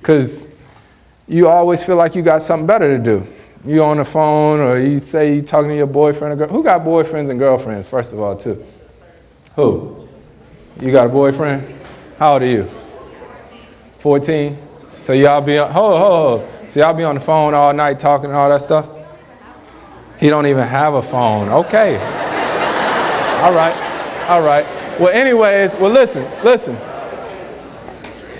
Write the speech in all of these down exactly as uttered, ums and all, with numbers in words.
because you always feel like you got something better to do. You on the phone, or you say you're talking to your boyfriend or girl. Who got boyfriends and girlfriends, first of all, too? Who? You got a boyfriend? How old are you? fourteen? So y'all be on, ho, ho, ho. So y'all be on the phone all night talking and all that stuff? He don't even have a phone. Okay. All right. All right. Well, anyways, well, listen, listen.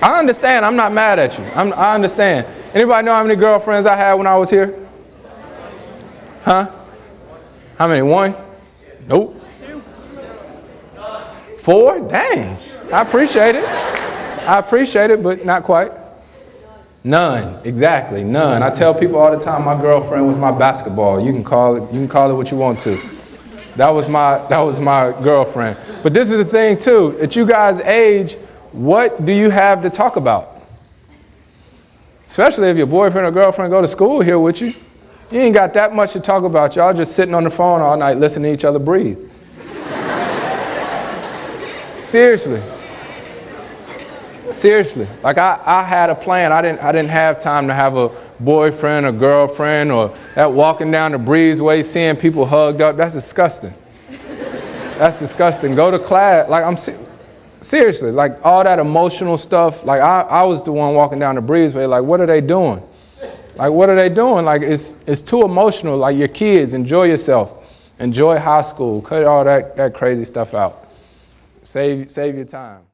I understand. I'm not mad at you. I'm, I understand. Anybody know how many girlfriends I had when I was here? Huh? How many? One? Nope. Four? Dang. I appreciate it. I appreciate it, but not quite. None. Exactly. None. I tell people all the time my girlfriend was my basketball. You can call it, you can call it what you want to. That was my, that was my girlfriend. But this is the thing too, at you guys' age, what do you have to talk about? Especially if your boyfriend or girlfriend go to school here with you. You ain't got that much to talk about. Y'all just sitting on the phone all night listening to each other breathe. Seriously. Seriously. Like I, I had a plan. I didn't, I didn't have time to have a boyfriend or girlfriend or that walking down the breezeway, seeing people hugged up. That's disgusting. That's disgusting. Go to class. Like I'm se seriously, like all that emotional stuff. Like I, I was the one walking down the breezeway. Like, what are they doing? Like, what are they doing? Like, it's, it's too emotional. Like, your kids, enjoy yourself. Enjoy high school. Cut all that, that crazy stuff out. Save, save your time.